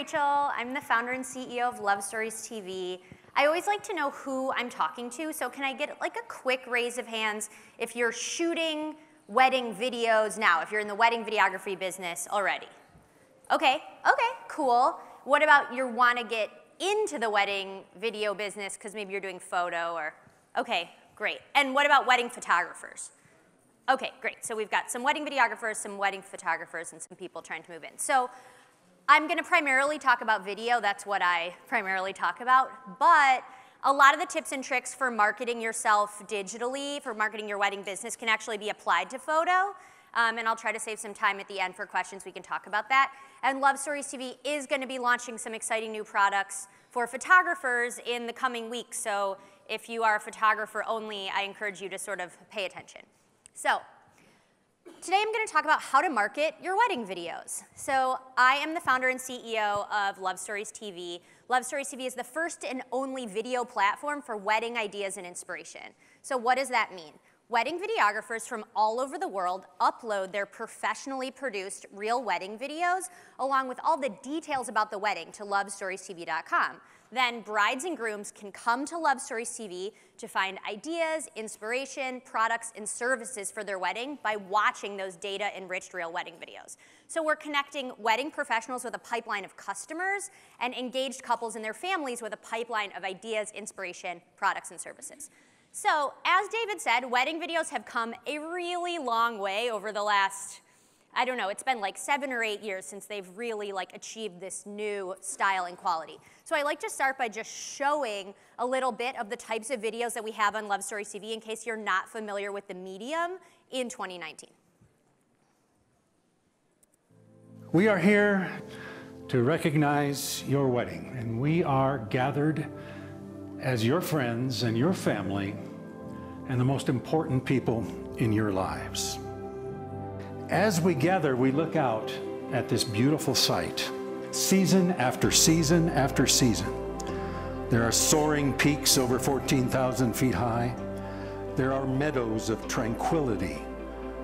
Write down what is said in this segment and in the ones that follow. Rachel. I'm the founder and CEO of Love Stories TV. I always like to know who I'm talking to, so can I get like a quick raise of hands if you're shooting wedding videos now, if you're in the wedding videography business already? Okay, cool. What about you want to get into the wedding video business because maybe you're doing photo or, okay, great. And what about wedding photographers? Okay, great. So we've got some wedding videographers, some wedding photographers, and some people trying to move in. So I'm going to primarily talk about video. That's what I primarily talk about. But a lot of the tips and tricks for marketing yourself digitally, for marketing your wedding business, can actually be applied to photo. And I'll try to save some time at the end for questions. We can talk about that. And Love Stories TV is going to be launching some exciting new products for photographers in the coming weeks. So if you are a photographer only, I encourage you to sort of pay attention. So today I'm going to talk about how to market your wedding videos. So I am the founder and CEO of Love Stories TV. Love Stories TV is the first and only video platform for wedding ideas and inspiration. So what does that mean? Wedding videographers from all over the world upload their professionally produced real wedding videos along with all the details about the wedding to lovestoriestv.com. Then brides and grooms can come to Love Stories TV to find ideas, inspiration, products, and services for their wedding by watching those data-enriched real wedding videos. So we're connecting wedding professionals with a pipeline of customers and engaged couples and their families with a pipeline of ideas, inspiration, products, and services. So, as David said, wedding videos have come a really long way over the last, I don't know, it's been like 7 or 8 years since they've really like achieved this new style and quality. So I like to start by just showing a little bit of the types of videos that we have on Love Stories TV in case you're not familiar with the medium in 2019. We are here to recognize your wedding, and we are gathered as your friends and your family and the most important people in your lives. As we gather, we look out at this beautiful sight, season after season after season. There are soaring peaks over 14,000 feet high. There are meadows of tranquility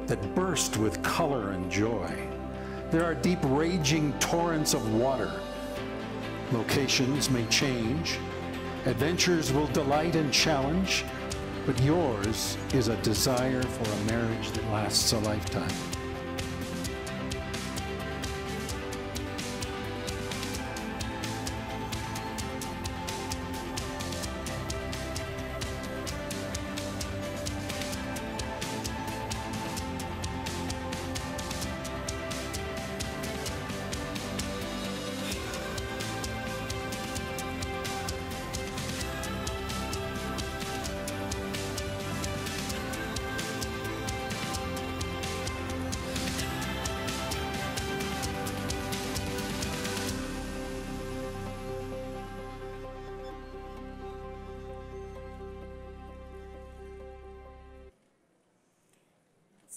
that burst with color and joy. There are deep raging torrents of water. Locations may change, adventures will delight and challenge, but yours is a desire for a marriage that lasts a lifetime.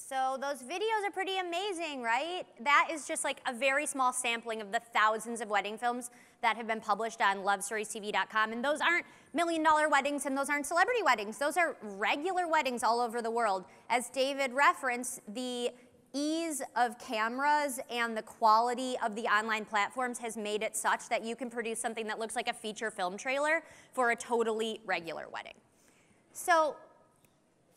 So those videos are pretty amazing, right? That is just like a very small sampling of the thousands of wedding films that have been published on lovestoriestv.com. And those aren't million-dollar weddings, and those aren't celebrity weddings. Those are regular weddings all over the world. As David referenced, the ease of cameras and the quality of the online platforms has made it such that you can produce something that looks like a feature film trailer for a totally regular wedding. So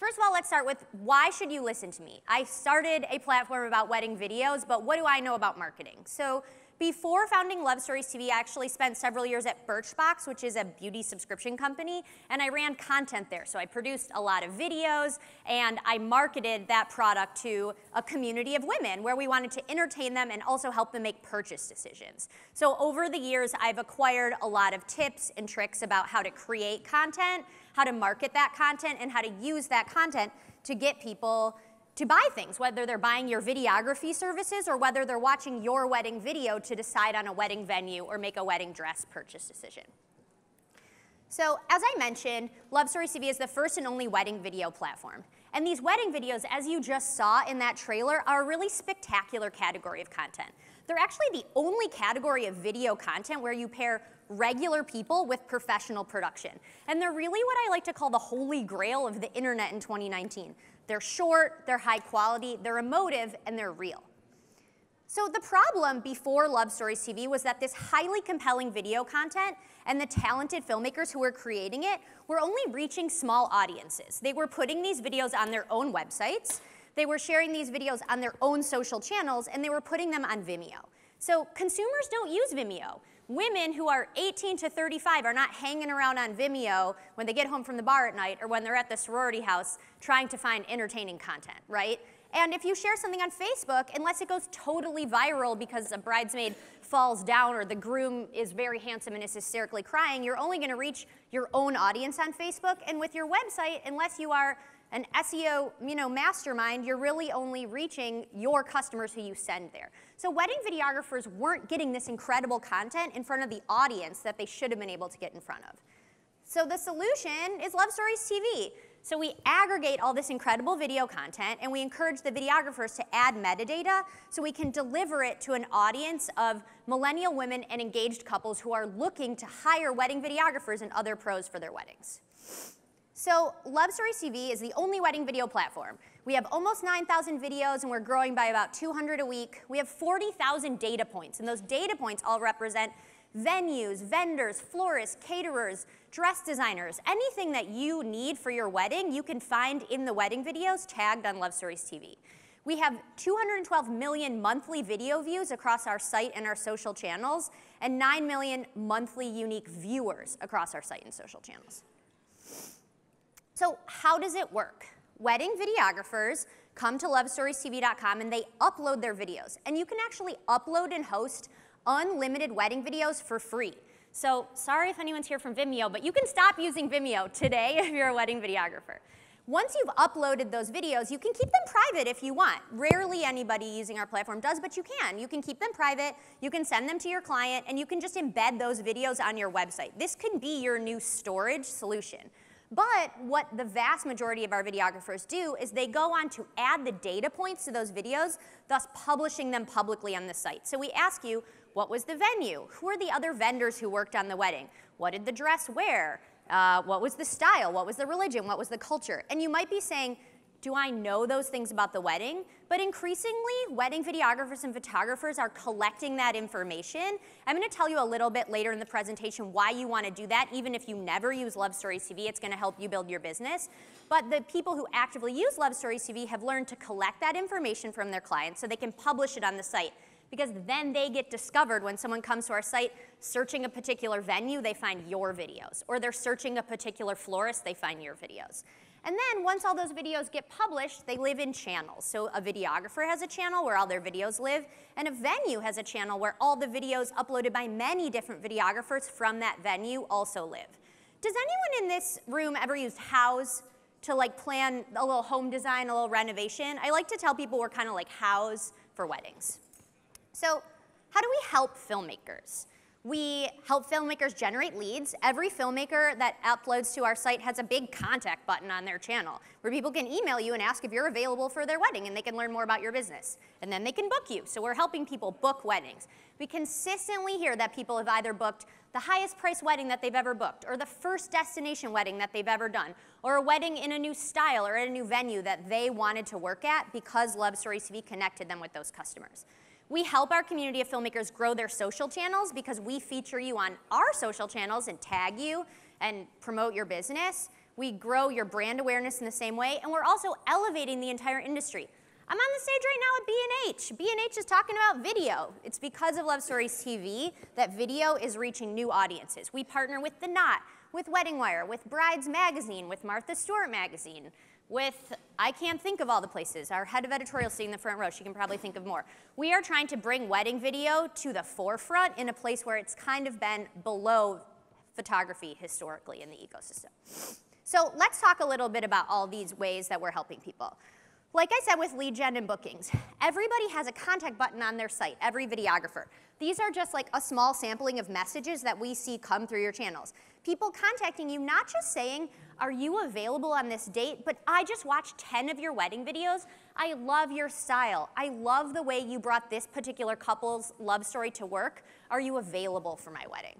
first of all, let's start with why should you listen to me? I started a platform about wedding videos, but what do I know about marketing? So before founding Love Stories TV, I actually spent several years at Birchbox, which is a beauty subscription company, and I ran content there. So I produced a lot of videos, and I marketed that product to a community of women where we wanted to entertain them and also help them make purchase decisions. So over the years, I've acquired a lot of tips and tricks about how to create content, how to market that content, and how to use that content to get people to buy things, whether they're buying your videography services or whether they're watching your wedding video to decide on a wedding venue or make a wedding dress purchase decision. So as I mentioned, Love Stories TV is the first and only wedding video platform. And these wedding videos, as you just saw in that trailer, are a really spectacular category of content. They're actually the only category of video content where you pair regular people with professional production. And they're really what I like to call the holy grail of the internet in 2019. They're short, they're high quality, they're emotive, and they're real. So the problem before Love Stories TV was that this highly compelling video content and the talented filmmakers who were creating it were only reaching small audiences. They were putting these videos on their own websites, they were sharing these videos on their own social channels, and they were putting them on Vimeo. So consumers don't use Vimeo. Women who are 18 to 35 are not hanging around on Vimeo when they get home from the bar at night or when they're at the sorority house trying to find entertaining content, right? And if you share something on Facebook, unless it goes totally viral because a bridesmaid falls down or the groom is very handsome and is hysterically crying, you're only gonna reach your own audience on Facebook. And with your website, unless you are an SEO, mastermind, you're really only reaching your customers who you send there. So wedding videographers weren't getting this incredible content in front of the audience that they should have been able to get in front of. So the solution is Love Stories TV. So we aggregate all this incredible video content and we encourage the videographers to add metadata so we can deliver it to an audience of millennial women and engaged couples who are looking to hire wedding videographers and other pros for their weddings. So Love Stories TV is the only wedding video platform. We have almost 9,000 videos and we're growing by about 200 a week. We have 40,000 data points and those data points all represent venues, vendors, florists, caterers, dress designers, anything that you need for your wedding, you can find in the wedding videos tagged on Love Stories TV. We have 212 million monthly video views across our site and our social channels, and 9 million monthly unique viewers across our site and social channels. So how does it work? Wedding videographers come to lovestoriestv.com and they upload their videos, and you can actually upload and host unlimited wedding videos for free. So sorry if anyone's here from Vimeo, but you can stop using Vimeo today if you're a wedding videographer. Once you've uploaded those videos, you can keep them private if you want. Rarely anybody using our platform does, but you can. You can keep them private, you can send them to your client, and you can just embed those videos on your website. This can be your new storage solution. But what the vast majority of our videographers do is they go on to add the data points to those videos, thus publishing them publicly on the site. So we ask you, what was the venue? Who are the other vendors who worked on the wedding? What did the dress wear? What was the style? What was the religion? What was the culture? And you might be saying, do I know those things about the wedding? But increasingly, wedding videographers and photographers are collecting that information. I'm gonna tell you a little bit later in the presentation why you wanna do that, even if you never use Love Stories TV, it's gonna help you build your business. But the people who actively use Love Stories TV have learned to collect that information from their clients so they can publish it on the site, because then they get discovered when someone comes to our site searching a particular venue, they find your videos, or they're searching a particular florist, they find your videos. And then once all those videos get published, they live in channels. So a videographer has a channel where all their videos live, and a venue has a channel where all the videos uploaded by many different videographers from that venue also live. Does anyone in this room ever use Houzz to plan a little home design, a little renovation? I like to tell people we're kind of like Houzz for weddings. So how do we help filmmakers? We help filmmakers generate leads. Every filmmaker that uploads to our site has a big contact button on their channel where people can email you and ask if you're available for their wedding and they can learn more about your business. And then they can book you. So we're helping people book weddings. We consistently hear that people have either booked the highest price wedding that they've ever booked, or the first destination wedding that they've ever done, or a wedding in a new style or at a new venue that they wanted to work at because Love Stories TV connected them with those customers. We help our community of filmmakers grow their social channels because we feature you on our social channels and tag you and promote your business. We grow your brand awareness in the same way, and we're also elevating the entire industry. I'm on the stage right now at B&H. B&H is talking about video. It's because of Love Stories TV that video is reaching new audiences. We partner with The Knot, with WeddingWire, with Brides Magazine, with Martha Stewart Magazine, with, I can't think of all the places. Our head of editorial is sitting in the front row. She can probably think of more. We are trying to bring wedding video to the forefront in a place where it's kind of been below photography historically in the ecosystem. So let's talk a little bit about all these ways that we're helping people. Like I said with lead gen and bookings, everybody has a contact button on their site, every videographer. These are just like a small sampling of messages that we see come through your channels. People contacting you, not just saying, are you available on this date? But I just watched 10 of your wedding videos. I love your style. I love the way you brought this particular couple's love story to work. Are you available for my wedding?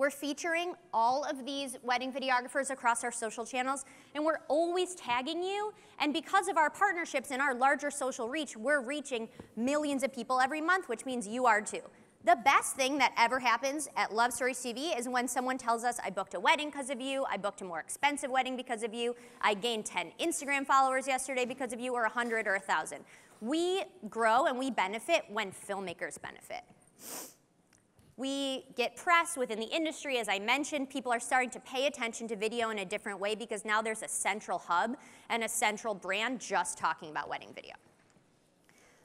We're featuring all of these wedding videographers across our social channels, and we're always tagging you. And because of our partnerships and our larger social reach, we're reaching millions of people every month, which means you are too. The best thing that ever happens at Love Stories TV is when someone tells us, I booked a wedding because of you, I booked a more expensive wedding because of you, I gained 10 Instagram followers yesterday because of you, or 100 or 1,000. We grow and we benefit when filmmakers benefit. We get press within the industry. As I mentioned, people are starting to pay attention to video in a different way because now there's a central hub and a central brand just talking about wedding video.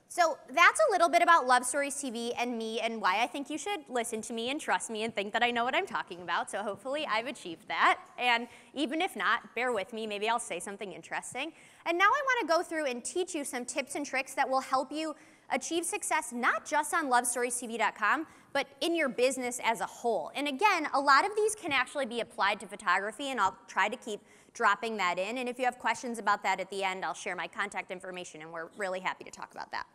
So that's a little bit about Love Stories TV and me and why I think you should listen to me and trust me and think that I know what I'm talking about. So hopefully I've achieved that. And even if not, bear with me. Maybe I'll say something interesting. And now I want to go through and teach you some tips and tricks that will help you achieve success not just on lovestoriestv.com, but in your business as a whole. And again, a lot of these can actually be applied to photography, and I'll try to keep dropping that in. And if you have questions about that at the end, I'll share my contact information, and we're really happy to talk about that.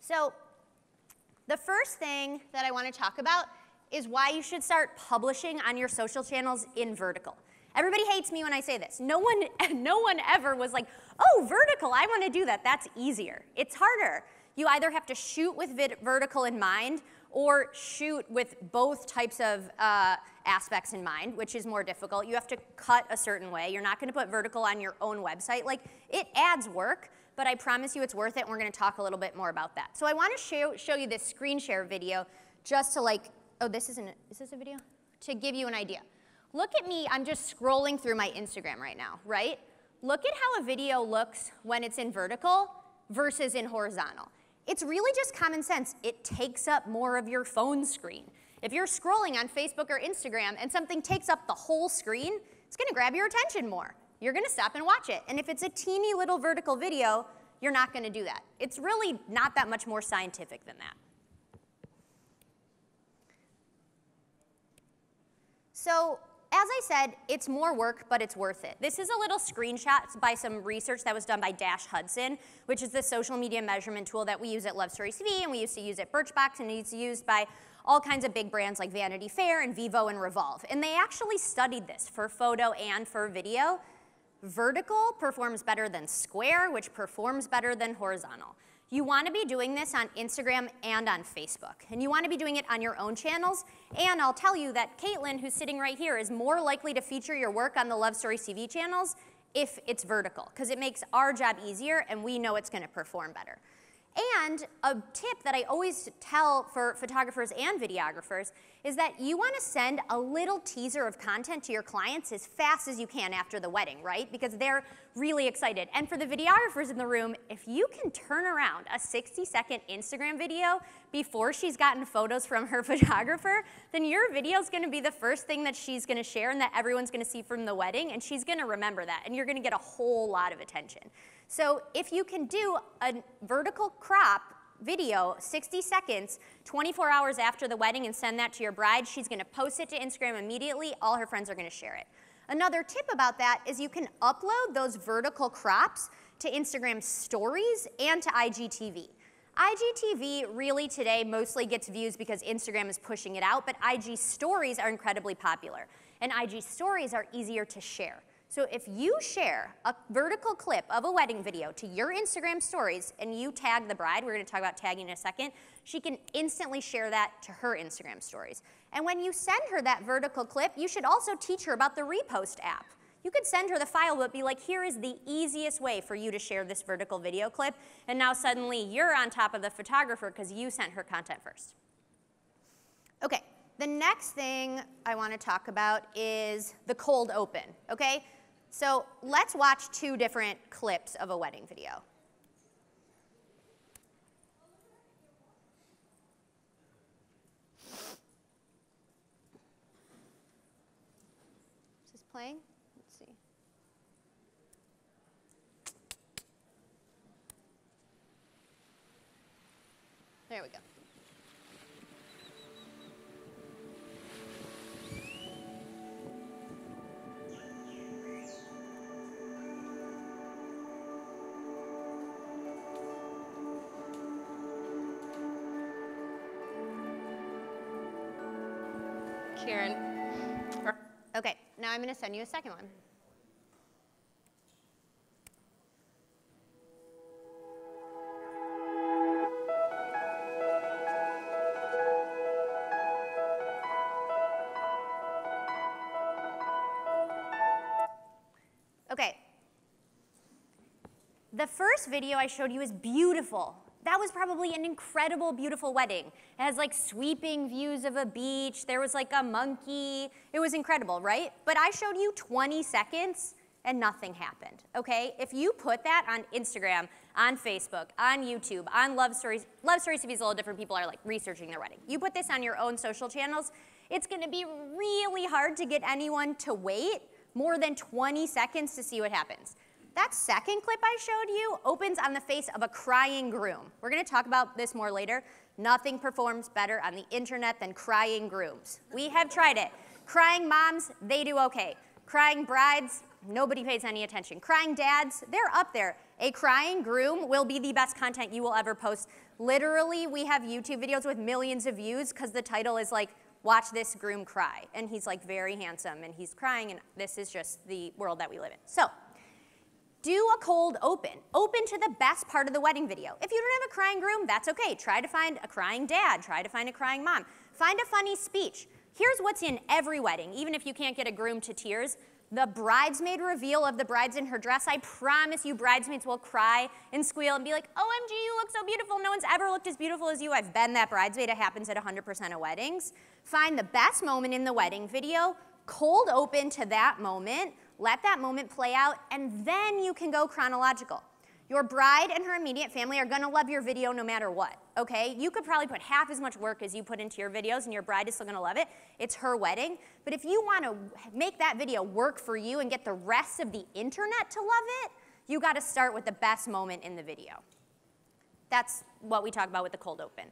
So the first thing that I want to talk about is why you should start publishing on your social channels in vertical. Everybody hates me when I say this. No one ever was like, oh, vertical, I want to do that. That's easier. It's harder. You either have to shoot with vertical in mind or shoot with both types of aspects in mind, which is more difficult. You have to cut a certain way. You're not going to put vertical on your own website. Like, it adds work, but I promise you it's worth it, and we're going to talk a little bit more about that. So I want to show you this screen share video just to like, oh, this isn't, is this a video? To give you an idea. Look at me, I'm just scrolling through my Instagram right now, right? Look at how a video looks when it's in vertical versus in horizontal. It's really just common sense. It takes up more of your phone screen. If you're scrolling on Facebook or Instagram and something takes up the whole screen, it's gonna grab your attention more. You're gonna stop and watch it. And if it's a teeny little vertical video, you're not gonna do that. It's really not that much more scientific than that. So, as I said, it's more work, but it's worth it. This is a little screenshot by some research that was done by Dash Hudson, which is the social media measurement tool that we use at Love Stories TV, and we used to use at Birchbox, and it's used by all kinds of big brands like Vanity Fair and Vivo and Revolve. And they actually studied this for photo and for video. Vertical performs better than square, which performs better than horizontal. You want to be doing this on Instagram and on Facebook, and you want to be doing it on your own channels. And I'll tell you that Caitlin, who's sitting right here, is more likely to feature your work on the Love Stories TV channels if it's vertical, because it makes our job easier, and we know it's going to perform better. And a tip that I always tell for photographers and videographers is that you want to send a little teaser of content to your clients as fast as you can after the wedding, right? Because they're really excited. And for the videographers in the room, if you can turn around a 60-second Instagram video before she's gotten photos from her photographer, then your video's going to be the first thing that she's going to share and that everyone's going to see from the wedding, and she's going to remember that, and you're going to get a whole lot of attention. So if you can do a vertical crop video, 60 seconds, 24 hours after the wedding, and send that to your bride, she's going to post it to Instagram immediately. All her friends are going to share it. Another tip about that is you can upload those vertical crops to Instagram stories and to IGTV. IGTV really today mostly gets views because Instagram is pushing it out, but IG stories are incredibly popular, and IG stories are easier to share. So if you share a vertical clip of a wedding video to your Instagram stories and you tag the bride, we're going to talk about tagging in a second, she can instantly share that to her Instagram stories. And when you send her that vertical clip, you should also teach her about the repost app. You could send her the file, but be like, here is the easiest way for you to share this vertical video clip. And now suddenly you're on top of the photographer because you sent her content first. Okay, the next thing I want to talk about is the cold open, okay? So let's watch two different clips of a wedding video. Is this playing? Let's see. There we go. Karen. Okay, now I'm going to send you a second one. Okay. The first video I showed you is beautiful. That was probably an incredible, beautiful wedding. It has like sweeping views of a beach. There was like a monkey. It was incredible, right? But I showed you 20 seconds and nothing happened, okay? If you put that on Instagram, on Facebook, on YouTube, on Love Stories TV is a little different. People are like researching their wedding. You put this on your own social channels, it's gonna be really hard to get anyone to wait more than 20 seconds to see what happens. That second clip I showed you opens on the face of a crying groom. We're gonna talk about this more later. Nothing performs better on the internet than crying grooms. We have tried it. Crying moms, they do okay. Crying brides, nobody pays any attention. Crying dads, they're up there. A crying groom will be the best content you will ever post. Literally, we have YouTube videos with millions of views because the title is like, watch this groom cry. And he's like very handsome and he's crying and this is just the world that we live in. So. Do a cold open. Open to the best part of the wedding video. If you don't have a crying groom, that's okay. Try to find a crying dad. Try to find a crying mom. Find a funny speech. Here's what's in every wedding, even if you can't get a groom to tears. The bridesmaid reveal of the bride's in her dress. I promise you bridesmaids will cry and squeal and be like, OMG, you look so beautiful. No one's ever looked as beautiful as you. I've been that bridesmaid. It happens at 100% of weddings. Find the best moment in the wedding video. Cold open to that moment. Let that moment play out, and then you can go chronological. Your bride and her immediate family are gonna love your video no matter what, okay? You could probably put half as much work as you put into your videos, and your bride is still gonna love it. It's her wedding. But if you wanna make that video work for you and get the rest of the internet to love it, you gotta start with the best moment in the video. That's what we talk about with the cold open.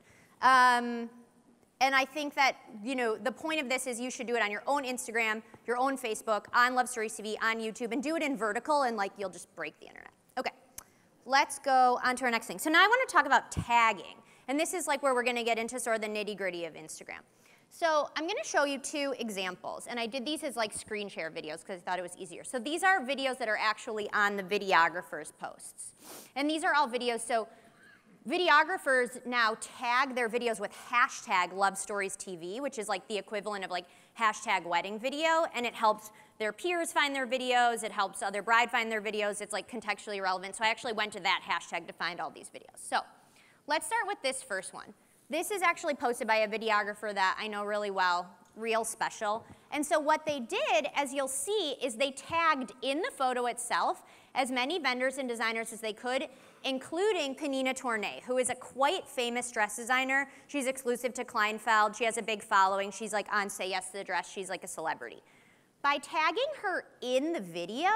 And I think that, you know, the point of this is you should do it on your own Instagram, your own Facebook, on Love Stories TV, on YouTube, and do it in vertical and like you'll just break the internet. Okay, let's go on to our next thing. So now I want to talk about tagging. And this is like where we're going to get into sort of the nitty gritty of Instagram. So I'm going to show you two examples. And I did these as like screen share videos because I thought it was easier. So these are videos that are actually on the videographer's posts. And these are all videos. So videographers now tag their videos with hashtag Love Stories TV, which is like the equivalent of like hashtag wedding video, and it helps their peers find their videos, it helps other bride find their videos, it's like contextually relevant, so I actually went to that hashtag to find all these videos. So let's start with this first one. This is actually posted by a videographer that I know really well, Real Special, and so what they did, as you'll see, is they tagged in the photo itself as many vendors and designers as they could, including Pnina Tornai, who is a quite famous dress designer. She's exclusive to Kleinfeld. She has a big following. She's like on Say Yes to the Dress. She's like a celebrity. By tagging her in the video,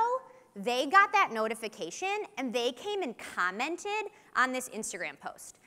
they got that notification and they came and commented on this Instagram post.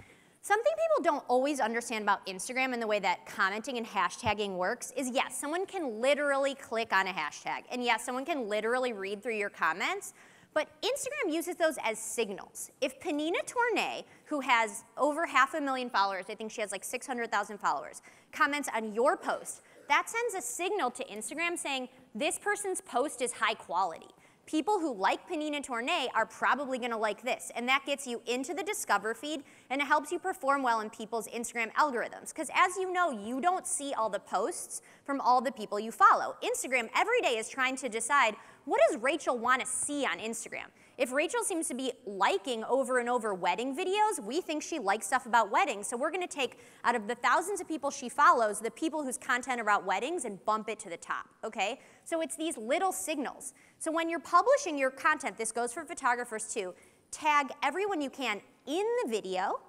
Something people don't always understand about Instagram and the way that commenting and hashtagging works is yes, someone can literally click on a hashtag and yes, someone can literally read through your comments, but Instagram uses those as signals. If Pnina Tornai, who has over 500,000 followers, I think she has like 600,000 followers, comments on your post, that sends a signal to Instagram saying, this person's post is high quality. People who like Pnina Tornai are probably gonna like this, and that gets you into the Discover feed, and it helps you perform well in people's Instagram algorithms. Because as you know, you don't see all the posts from all the people you follow. Instagram every day is trying to decide, what does Rachel want to see on Instagram? If Rachel seems to be liking over and over wedding videos, we think she likes stuff about weddings, so we're gonna take, out of the thousands of people she follows, the people whose content are about weddings and bump it to the top, okay? So it's these little signals. So when you're publishing your content, this goes for photographers too, tag everyone you can in the video,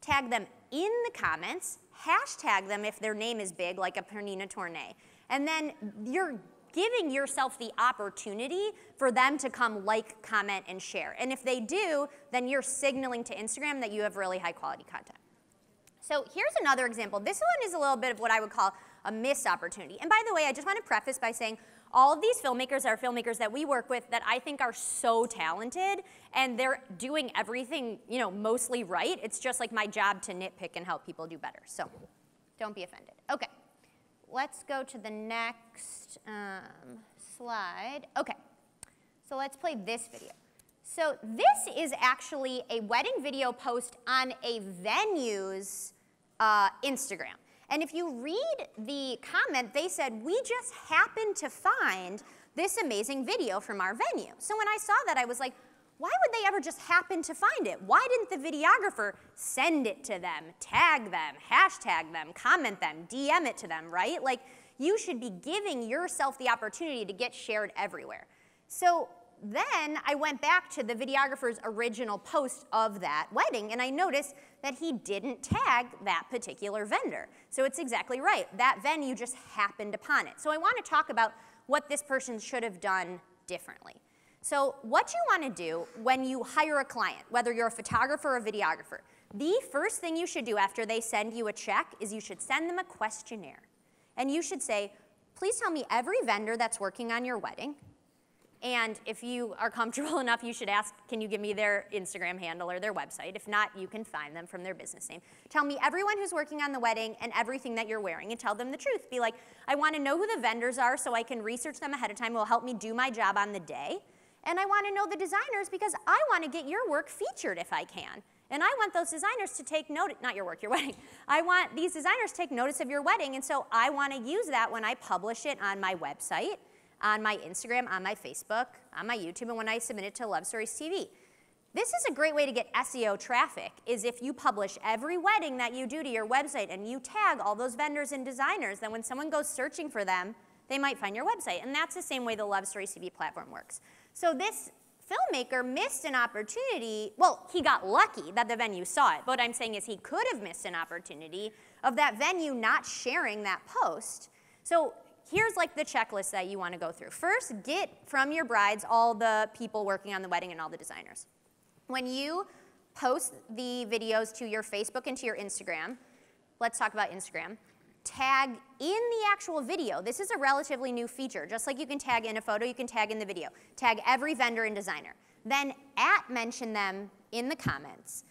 tag them in the comments, hashtag them if their name is big, like a Pnina Tornai, and then you're giving yourself the opportunity for them to come like, comment, and share. And if they do, then you're signaling to Instagram that you have really high quality content. So here's another example. This one is a little bit of what I would call a missed opportunity. And by the way, I just want to preface by saying all of these filmmakers are filmmakers that we work with that I think are so talented and they're doing everything, you know, mostly right. It's just like my job to nitpick and help people do better. So don't be offended. Okay, Let's go to the next slide. Okay, so let's play this video. So this is actually a wedding video post on a venue's Instagram. And if you read the comment, they said, we just happened to find this amazing video from our venue. So when I saw that, I was like, why would they ever just happen to find it? Why didn't the videographer send it to them, tag them, hashtag them, comment them, DM it to them, right? Like, you should be giving yourself the opportunity to get shared everywhere. So then I went back to the videographer's original post of that wedding, and I noticed that he didn't tag that particular vendor. So it's exactly right. That venue just happened upon it. So I want to talk about what this person should have done differently. So what you want to do when you hire a client, whether you're a photographer or a videographer, the first thing you should do after they send you a check is you should send them a questionnaire. And you should say, please tell me every vendor that's working on your wedding. And if you are comfortable enough, you should ask, can you give me their Instagram handle or their website? If not, you can find them from their business name. Tell me everyone who's working on the wedding and everything that you're wearing, and tell them the truth. Be like, I want to know who the vendors are so I can research them ahead of time. It will help me do my job on the day. And I want to know the designers because I want to get your work featured if I can. And I want those designers to take notice, not your work, your wedding. I want these designers to take notice of your wedding, and so I want to use that when I publish it on my website, on my Instagram, on my Facebook, on my YouTube, and when I submit it to Love Stories TV. This is a great way to get SEO traffic, is if you publish every wedding that you do to your website and you tag all those vendors and designers, then when someone goes searching for them, they might find your website. And that's the same way the Love Stories TV platform works. So this filmmaker missed an opportunity. Well, he got lucky that the venue saw it, but what I'm saying is he could have missed an opportunity of that venue not sharing that post. So here's like the checklist that you want to go through. First, get from your brides all the people working on the wedding and all the designers. When you post the videos to your Facebook and to your Instagram, let's talk about Instagram, tag in the actual video. This is a relatively new feature. Just like you can tag in a photo, you can tag in the video. Tag every vendor and designer. Then mention them in the comments.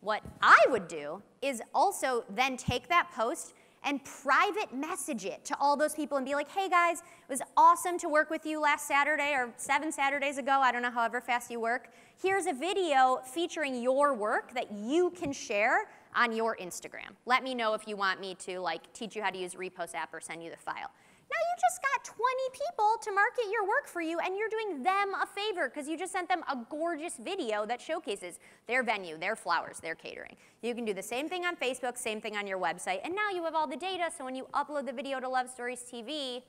What I would do is also then take that post and private message it to all those people and be like, hey guys, it was awesome to work with you last Saturday or 7 Saturdays ago, I don't know, however fast you work. Here's a video featuring your work that you can share on your Instagram. Let me know if you want me to like teach you how to use Repost app or send you the file. Now you just got 20 people to market your work for you, and you're doing them a favor because you just sent them a gorgeous video that showcases their venue, their flowers, their catering. You can do the same thing on Facebook, same thing on your website, and now you have all the data, so when you upload the video to Love Stories TV,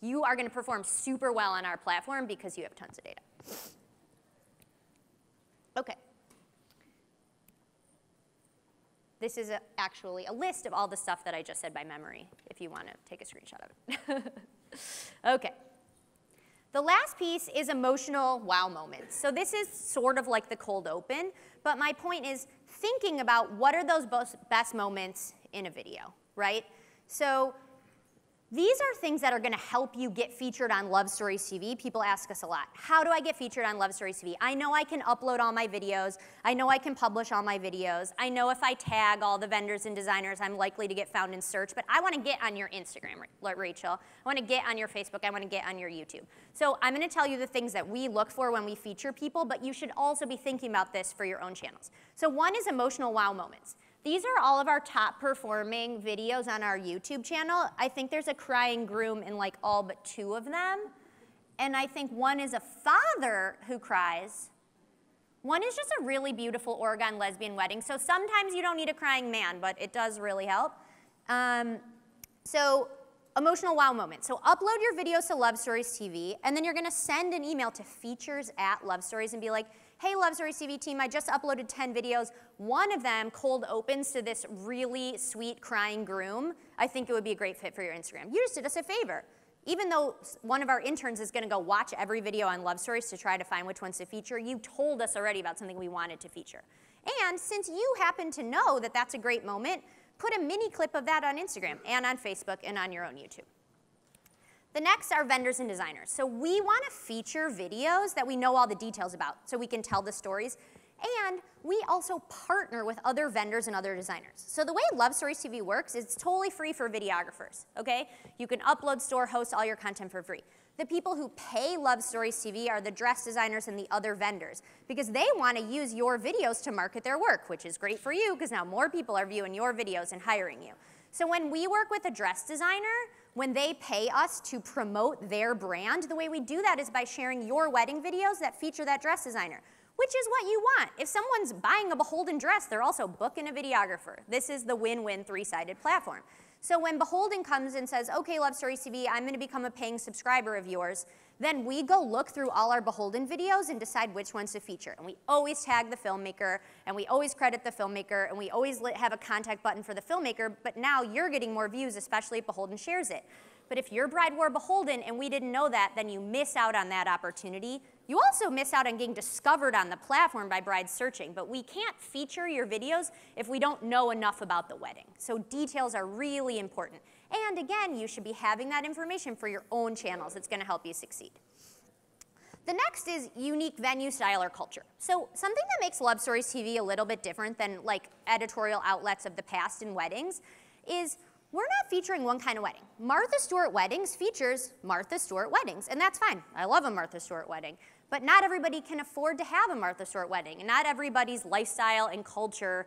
you are going to perform super well on our platform because you have tons of data. Okay. This is actually a list of all the stuff that I just said by memory, if you want to take a screenshot of it. Okay. The last piece is emotional wow moments. So this is sort of like the cold open, but my point is thinking about what are those best moments in a video, right? So these are things that are going to help you get featured on Love Stories TV. People ask us a lot, how do I get featured on Love Stories TV? I know I can upload all my videos. I know I can publish all my videos. I know if I tag all the vendors and designers, I'm likely to get found in search. But I want to get on your Instagram, Rachel. I want to get on your Facebook. I want to get on your YouTube. So I'm going to tell you the things that we look for when we feature people, but you should also be thinking about this for your own channels. So one is emotional wow moments. These are all of our top performing videos on our YouTube channel. I think there's a crying groom in like all but 2 of them. And I think one is a father who cries. One is just a really beautiful Oregon lesbian wedding. So sometimes you don't need a crying man, but it does really help. So emotional wow moment. So upload your videos to Love Stories TV, and then you're gonna send an email to features@LoveStories and be like, hey, Love Stories TV team, I just uploaded 10 videos. One of them cold opens to this really sweet crying groom. I think it would be a great fit for your Instagram. You just did us a favor. Even though one of our interns is going to go watch every video on Love Stories to try to find which ones to feature, you told us already about something we wanted to feature. And since you happen to know that that's a great moment, put a mini clip of that on Instagram and on Facebook and on your own YouTube. The next are vendors and designers. So we want to feature videos that we know all the details about so we can tell the stories. And we also partner with other vendors and other designers. So the way Love Stories TV works is it's totally free for videographers, okay? You can upload, store, host all your content for free. The people who pay Love Stories TV are the dress designers and the other vendors because they want to use your videos to market their work, which is great for you because now more people are viewing your videos and hiring you. So when we work with a dress designer, when they pay us to promote their brand, the way we do that is by sharing your wedding videos that feature that dress designer, which is what you want. If someone's buying a Beholden dress, they're also booking a videographer. This is the win-win three-sided platform. So when Beholden comes and says, okay, Love Stories TV, I'm gonna become a paying subscriber of yours, then we go look through all our Beholden videos and decide which ones to feature. And we always tag the filmmaker, and we always credit the filmmaker, and we always have a contact button for the filmmaker, but now you're getting more views, especially if Beholden shares it. But if your bride wore Beholden and we didn't know that, then you miss out on that opportunity. You also miss out on getting discovered on the platform by brides searching, but we can't feature your videos if we don't know enough about the wedding. So details are really important. And again, you should be having that information for your own channels. It's gonna help you succeed. The next is unique venue, style, or culture. So something that makes Love Stories TV a little bit different than like editorial outlets of the past in weddings is we're not featuring one kind of wedding. Martha Stewart Weddings features Martha Stewart weddings, and that's fine. I love a Martha Stewart wedding, but not everybody can afford to have a Martha Stewart wedding, and not everybody's lifestyle and culture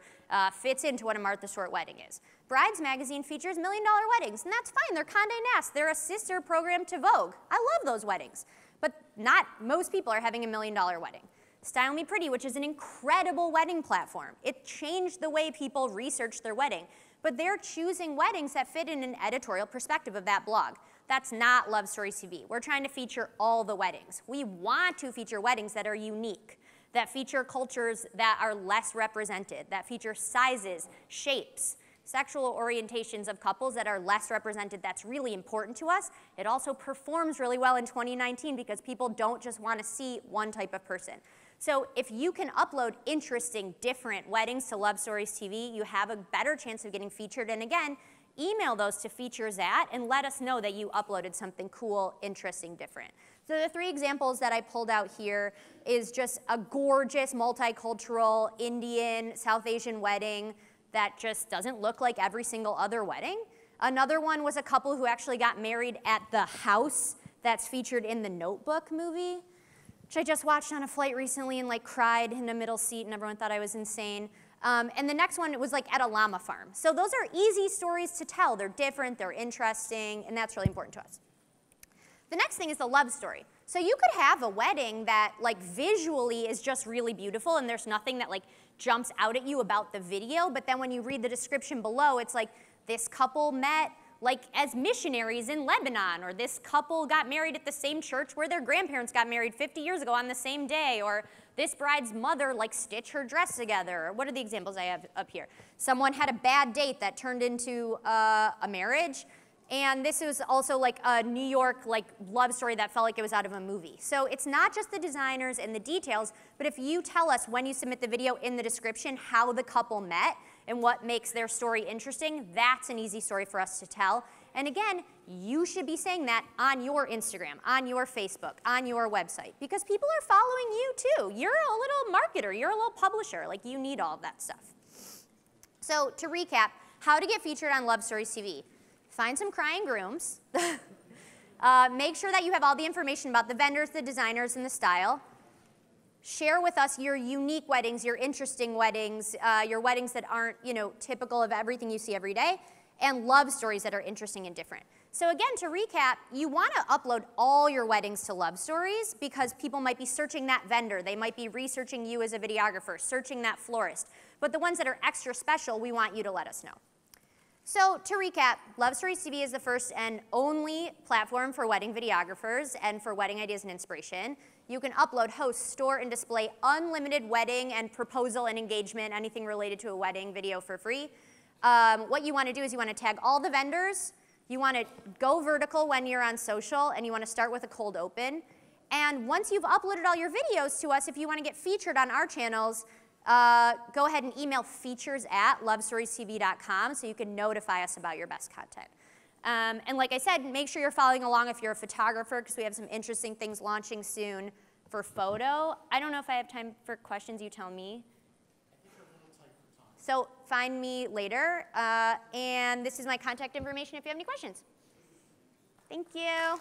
fits into what a Martha Stewart wedding is. Brides Magazine features $1 million weddings, and that's fine. They're Condé Nast. They're a sister program to Vogue. I love those weddings, but not most people are having $1 million wedding. Style Me Pretty, which is an incredible wedding platform. It changed the way people research their wedding, but they're choosing weddings that fit in an editorial perspective of that blog. That's not Love Stories TV. We're trying to feature all the weddings. We want to feature weddings that are unique, that feature cultures that are less represented, that feature sizes, shapes, sexual orientations of couples that are less represented. That's really important to us. It also performs really well in 2019 because people don't just want to see one type of person. So if you can upload interesting, different weddings to Love Stories TV, you have a better chance of getting featured. And again, email those to features at and let us know that you uploaded something cool, interesting, different. So the three examples that I pulled out here is just a gorgeous multicultural Indian, South Asian wedding that just doesn't look like every single other wedding. Another one was a couple who actually got married at the house that's featured in the Notebook movie, which I just watched on a flight recently and like cried in a middle seat and everyone thought I was insane. And the next one was like at a llama farm. So those are easy stories to tell. They're different, they're interesting, and that's really important to us. The next thing is the love story. So you could have a wedding that like visually is just really beautiful and there's nothing that like jumps out at you about the video, but then when you read the description below, it's like this couple met like as missionaries in Lebanon, or this couple got married at the same church where their grandparents got married 50 years ago on the same day, or this bride's mother like stitched her dress together. What are the examples I have up here? Someone had a bad date that turned into a marriage, and this was also like a New York like love story that felt like it was out of a movie. So it's not just the designers and the details, but if you tell us when you submit the video in the description how the couple met, and what makes their story interesting, that's an easy story for us to tell. And again, you should be saying that on your Instagram, on your Facebook, on your website, because people are following you too. You're a little marketer, you're a little publisher, like you need all of that stuff. So to recap, how to get featured on Love Stories TV. Find some crying grooms. Make sure that you have all the information about the vendors, the designers, and the style. Share with us your unique weddings, your interesting weddings, your weddings that aren't, you know, typical of everything you see every day, and love stories that are interesting and different. So again, to recap, you want to upload all your weddings to Love Stories because people might be searching that vendor. They might be researching you as a videographer, searching that florist. But the ones that are extra special, we want you to let us know. So to recap, Love Stories TV is the first and only platform for wedding videographers and for wedding ideas and inspiration. You can upload, host, store, and display unlimited wedding and proposal and engagement, anything related to a wedding video for free. What you want to do is you want to tag all the vendors, you want to go vertical when you're on social, and you want to start with a cold open. And once you've uploaded all your videos to us, if you want to get featured on our channels, go ahead and email features@lovestoriestv.com so you can notify us about your best content. And like I said, make sure you're following along if you're a photographer because we have some interesting things launching soon. for photo. I don't know if I have time for questions, you tell me. So find me later. And this is my contact information if you have any questions. Thank you.